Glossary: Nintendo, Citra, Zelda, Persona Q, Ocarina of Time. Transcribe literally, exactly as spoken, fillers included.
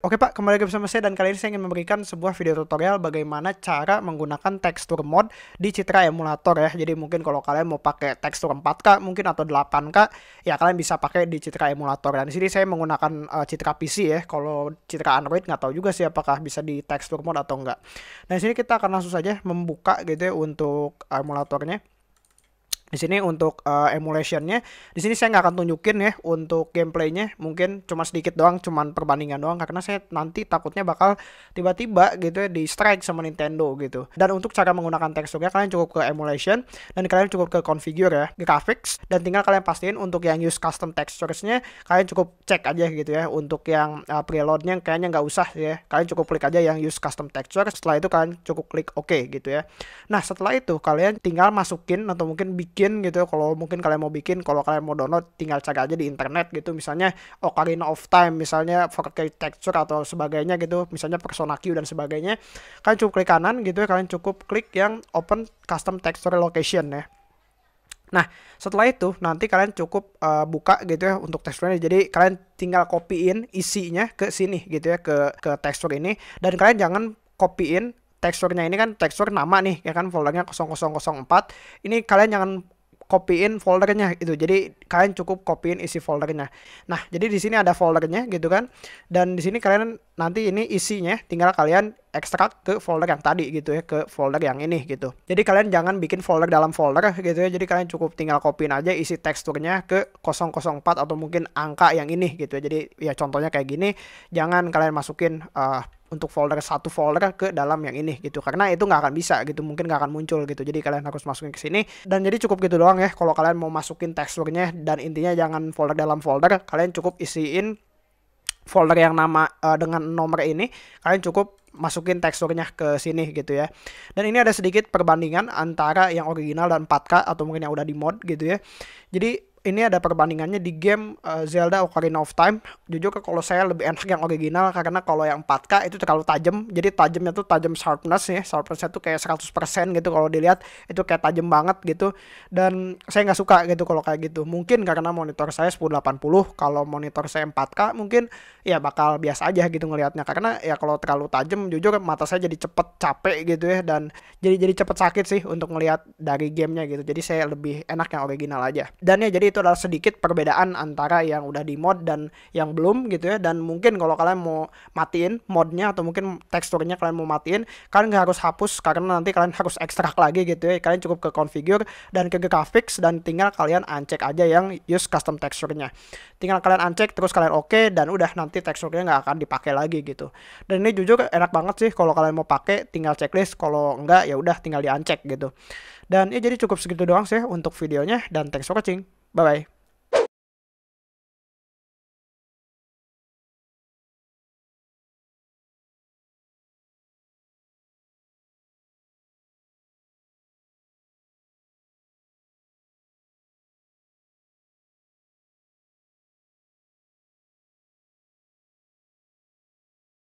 Oke Pak, kembali lagi bersama saya dan kali ini saya ingin memberikan sebuah video tutorial bagaimana cara menggunakan tekstur mod di Citra emulator ya. Jadi mungkin kalau kalian mau pakai tekstur empat K mungkin atau delapan K, ya kalian bisa pakai di Citra emulator. Dan di sini saya menggunakan uh, Citra P C ya. Kalau Citra Android nggak tahu juga sih apakah bisa di tekstur mod atau enggak. Nah, di sini kita akan langsung saja membuka gitu ya untuk emulatornya. Di sini untuk uh, emulationnya, di sini saya nggak akan tunjukin ya untuk gameplaynya, mungkin cuma sedikit doang, cuman perbandingan doang karena saya nanti takutnya bakal tiba-tiba gitu ya di strike sama Nintendo gitu. Dan untuk cara menggunakan teksturnya kalian cukup ke emulation dan kalian cukup ke configure ya, graphics, dan tinggal kalian pastiin untuk yang use custom texturesnya kalian cukup cek aja gitu ya. Untuk yang uh, preloadnya kayaknya nggak usah ya, kalian cukup klik aja yang use custom texture. Setelah itu kalian cukup klik OK gitu ya. Nah setelah itu kalian tinggal masukin atau mungkin bikin gitu, kalau mungkin kalian mau bikin, kalau kalian mau download tinggal cari aja di internet gitu, misalnya Ocarina of Time, misalnya four K texture atau sebagainya gitu, misalnya Persona Q dan sebagainya. Kalian cukup klik kanan gitu ya, kalian cukup klik yang open custom texture location ya. Nah setelah itu nanti kalian cukup uh, buka gitu ya untuk teksturnya. Jadi kalian tinggal copyin isinya ke sini gitu ya, ke ke tekstur ini, dan kalian jangan copyin teksturnya. Ini kan tekstur nama nih ya kan, foldernya nol nol nol empat. Ini kalian jangan copyin foldernya itu. Jadi kalian cukup copyin isi foldernya. Nah, jadi di sini ada foldernya gitu kan. Dan di sini kalian nanti ini isinya tinggal kalian ekstrak ke folder yang tadi gitu ya, ke folder yang ini gitu. Jadi kalian jangan bikin folder dalam folder gitu ya. Jadi kalian cukup tinggal copyin aja isi teksturnya ke nol nol empat atau mungkin angka yang ini gitu ya. Jadi ya contohnya kayak gini, jangan kalian masukin uh, untuk folder satu folder ke dalam yang ini gitu, karena itu nggak akan bisa gitu, mungkin nggak akan muncul gitu. Jadi kalian harus masukin ke sini, dan jadi cukup gitu doang ya kalau kalian mau masukin teksturnya. Dan intinya jangan folder dalam folder, kalian cukup isiin folder yang nama uh, dengan nomor ini, kalian cukup masukin teksturnya ke sini gitu ya. Dan ini ada sedikit perbandingan antara yang original dan empat K atau mungkin yang udah di mod gitu ya. Jadi ini ada perbandingannya di game uh, Zelda Ocarina of Time. Jujur kalau saya lebih enak yang original, karena kalau yang empat K itu terlalu tajam. Jadi tajamnya tuh tajam sharpness ya. Sharpness itu kayak seratus persen gitu, kalau dilihat itu kayak tajam banget gitu. Dan saya nggak suka gitu kalau kayak gitu. Mungkin karena monitor saya sepuluh delapan puluh. Kalau monitor saya empat K mungkin ya bakal biasa aja gitu ngelihatnya. Karena ya kalau terlalu tajam jujur mata saya jadi cepet capek gitu ya. Dan jadi jadi cepet sakit sih untuk ngelihat dari gamenya gitu. Jadi saya lebih enak yang original aja. Dan ya jadi itu adalah sedikit perbedaan antara yang udah di mod dan yang belum gitu ya. Dan mungkin kalau kalian mau matiin modnya atau mungkin teksturnya kalian mau matiin, kalian nggak harus hapus karena nanti kalian harus ekstrak lagi gitu ya. Kalian cukup ke configure dan ke graphics, dan tinggal kalian uncheck aja yang use custom texture-nya. Tinggal kalian uncheck terus kalian oke, dan udah nanti teksturnya nggak akan dipakai lagi gitu. Dan ini jujur enak banget sih kalau kalian mau pakai, tinggal checklist, kalau enggak ya udah tinggal di uncheck gitu. Dan ya jadi cukup segitu doang sih untuk videonya, dan thanks for watching. Bye-bye.